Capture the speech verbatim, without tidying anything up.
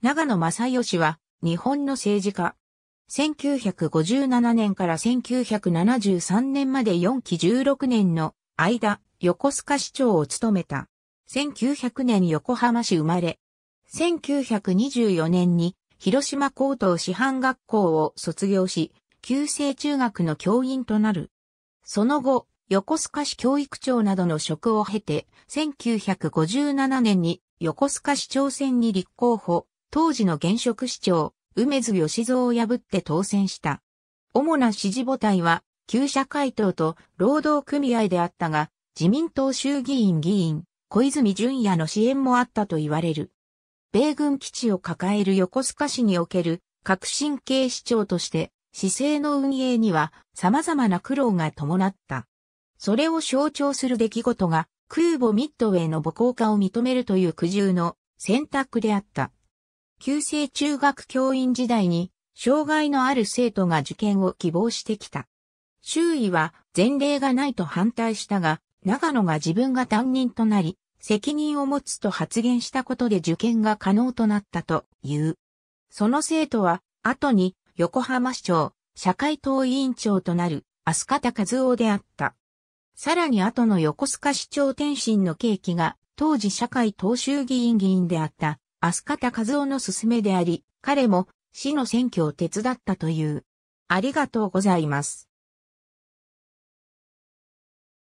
長野正義は日本の政治家。せんきゅうひゃくごじゅうななねんからせんきゅうひゃくななじゅうさんねんまでよんきじゅうろくねんの間、横須賀市長を務めた。せんきゅうひゃくねん横浜市生まれ。せんきゅうひゃくにじゅうよねんに広島高等師範学校を卒業し、旧制中学の教員となる。その後、横須賀市教育長などの職を経て、せんきゅうひゃくごじゅうななねんに横須賀市長選に立候補。当時の現職市長、梅津義三を破って当選した。主な支持母体は、旧社会党と労働組合であったが、自民党衆議院議員、小泉純也の支援もあったと言われる。米軍基地を抱える横須賀市における革新系市長として、市政の運営には様々な苦労が伴った。それを象徴する出来事が、空母ミッドウェイの母港化を認めるという苦渋の選択であった。旧制中学教員時代に、障害のある生徒が受験を希望してきた。周囲は前例がないと反対したが、長野が自分が担任となり、責任を持つと発言したことで受験が可能となったという。その生徒は、後に横浜市長、社会党委員長となる、飛鳥田和夫であった。さらに後の横須賀市長転身の契機が、当時社会党衆議院議員であった。飛鳥田和夫の勧めであり、彼も市の選挙を手伝ったという。ありがとうございます。